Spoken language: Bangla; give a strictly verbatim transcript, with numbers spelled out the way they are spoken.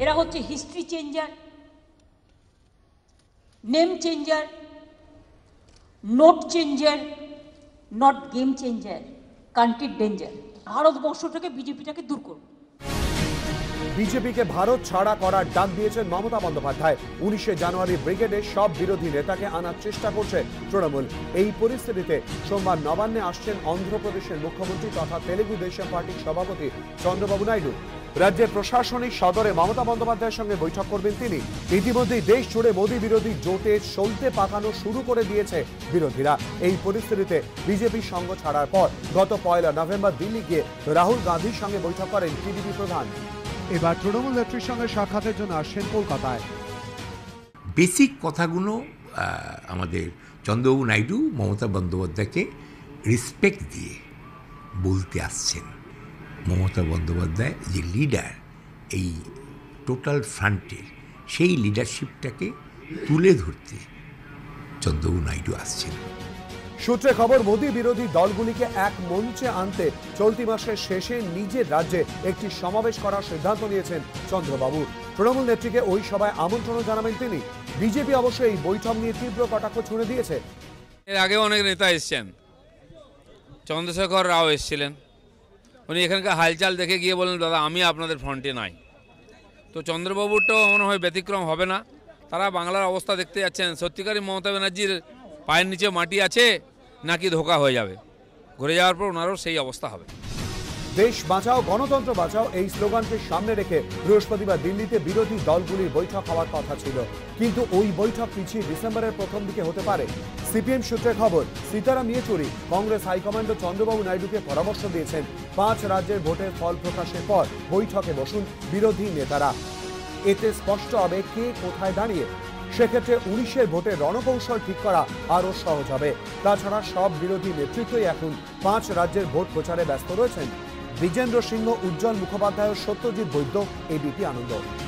एरा होते history changer, name changer, note changer, not game changer, country danger. भारतবর্ষটাকে বিজেপিটাকে दूर করুন। বিজেপি কে ভারত ছাড়া করার ডাক দিয়েছেন মমতা বন্দ্যোপাধ্যায়। উনিশে জানুয়ারি ব্রিগেডে সব বিরোধী নেতাকে আনার চেষ্টা করছে তৃণমূল। এই পরিস্থিতিতে সোমবার নবান্নে আসছেন অন্ধ্রপ্রদেশের মুখ্যমন্ত্রী তথা তেলেগু দেশম পার্টির সভাপতি চন্দ্রবাবু নাইডু। राज्य प्रशासनिक सदरे ममता बंदोपाध्याय संगे बैठक करबेन। इतिमध्ये देश जुड़े मोदी बिरोधी जोटे चलते पाकानो शुरू कर दिए बिरोधीरा। एई परिस्थितिते बीजेपी संग छाड़ार पर गत पयला नवेम्बर दिल्ली गिये राहुल गांधीर संगे बैठक करेन टीडीपी प्रधान। एबार तृणमूल नेत्रीर संगे साक्षातेर जोन्नो आसेन कलकाताय। बेसिक कथागुलो आमादेर चंद्रबाबू नायडू ममता बंदोपाध्यायके रिसपेक्ट दिए बोलते आसछेन। মমতা বন্দ্যোপাধ্যায় যে লিডার এই টোটাল ফ্রন্টের, সেই লিডারশিপটাকে তুলে ধরতে চন্দ্রবাবু নাইডু আসছেন। सूत्रे खबर मोदी बिरोधी दलगुली के एक मंचे आनते चलती मासेर शेषे निजे राज्ये एकटी समावेश करार सिद्धांत नियेछेन चंद्रबाबू। तृणमूल नेत्री के ओई सभाय आमंत्रण जानाबेन तिनि। বিজেপি अवश्य एई बैठक निये तीव्र कटाक्ष छुड़े दियेछे। एर आगे अनेक नेता एसेछेन, चंद्रशेखर राव एसेछिलेन, উনি এখানকার হালচাল দেখে গিয়ে বললেন দাদা আমি আপনাদের ফ্রন্টে নাই। তো চন্দ্রবাবুটাও মনে হয় ব্যতিক্রম হবে না। তারা বাংলার অবস্থা দেখতে যাচ্ছেন, সত্যিকারই মমতা ব্যানার্জির পায়ের নিচে মাটি আছে নাকি ধোকা হয়ে যাবে। ঘুরে যাওয়ার পর ওনারও সেই অবস্থা হবে। দেশ বাঁচাও গণতন্ত্র বাঁচাও এই স্লোগানকে সামনে রেখে বৃহস্পতিবার দিল্লিতে বিরোধী দলগুলির বৈঠক হওয়ার কথা ছিল, কিন্তু ওই বৈঠক পিছিয়ে ডিসেম্বরের প্রথম দিকে হতে পারে। সিপিএম সূত্রে খবর সীতারাম ইয়েচুরি কংগ্রেস হাইকমান্ড চন্দ্রবাবু নাইডুকে পরামর্শ দিয়েছেন পাঁচ রাজ্যের ভোটের ফল প্রকাশের পর বৈঠকে বসুন বিরোধী নেতারা। এতে স্পষ্ট হবে কে কোথায় দাঁড়িয়ে। সেক্ষেত্রে উনিশের ভোটে রণকৌশল ঠিক করা আরও সহজ হবে। তাছাড়া সব বিরোধী নেতৃত্বই এখন পাঁচ রাজ্যের ভোট প্রচারে ব্যস্ত রয়েছেন। বিজেন্দ্র সিংহ, উজ্জ্বল মুখোপাধ্যায়, সত্যজিৎ বৈদ্য, এবিপি আনন্দ।